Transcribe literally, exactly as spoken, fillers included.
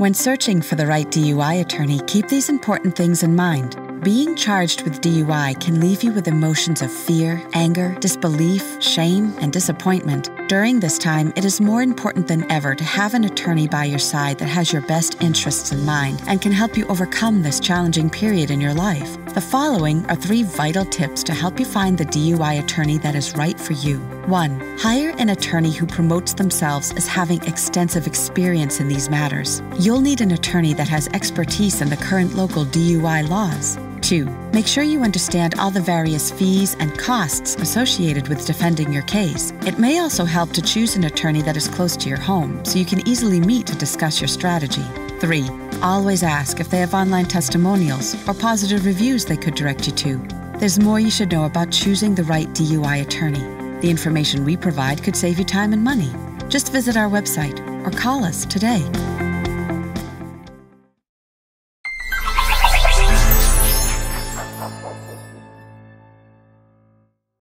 When searching for the right D U I attorney, keep these important things in mind. Being charged with D U I can leave you with emotions of fear, anger, disbelief, shame, and disappointment. During this time, it is more important than ever to have an attorney by your side that has your best interests in mind and can help you overcome this challenging period in your life. The following are three vital tips to help you find the D U I attorney that is right for you. one. Hire an attorney who promotes themselves as having extensive experience in these matters. You'll need an attorney that has expertise in the current local D U I laws. two. Make sure you understand all the various fees and costs associated with defending your case. It may also help to choose an attorney that is close to your home, so you can easily meet to discuss your strategy. three. Always ask if they have online testimonials or positive reviews they could direct you to. There's more you should know about choosing the right D U I attorney. The information we provide could save you time and money. Just visit our website or call us today.